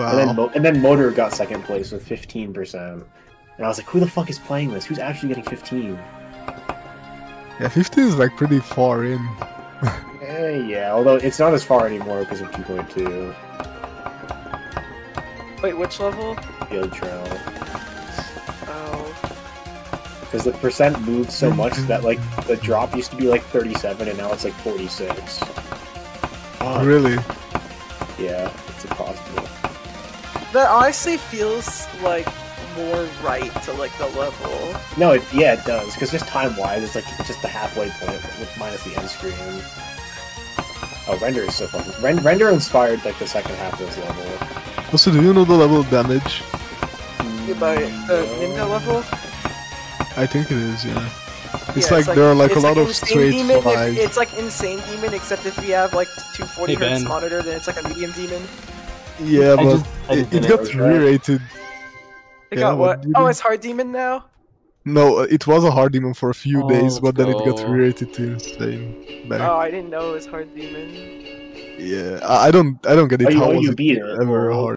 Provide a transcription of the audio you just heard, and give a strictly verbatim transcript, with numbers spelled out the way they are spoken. Wow. And then, and then Motor got second place with fifteen percent. And I was like, who the fuck is playing this? Who's actually getting fifteen? Yeah, fifteen is like pretty far in. eh, yeah, although it's not as far anymore because of two point two. Wait, which level? Guild Trail. Oh. Because the percent moved so much that like the drop used to be like thirty-seven and now it's like forty-six. Oh, really? Yeah, it's impossible. That honestly feels like more right to like the level. No, it, yeah, it does. Because just time-wise, it's like just the halfway point with minus the end screen. Oh, Render is so fun. Rend Render inspired like the second half of this level. Also, do you know the level of damage? About the Nimna level? I think it is. Yeah. It's, yeah, like, it's like there are like a lot like of straight demon, if, It's like Insane Demon, except if we have like two forty hey, hertz monitor, then it's like a medium demon. Yeah, but just, it, it got re-rated. It yeah, got what? Oh, it's Hard Demon now? No, it was a Hard Demon for a few oh, days, but then no. it got re-rated to Insane. Back. Oh, I didn't know it was Hard Demon. Yeah, I, I don't, I don't get it. Oh, how you, was you it beat it ever hard?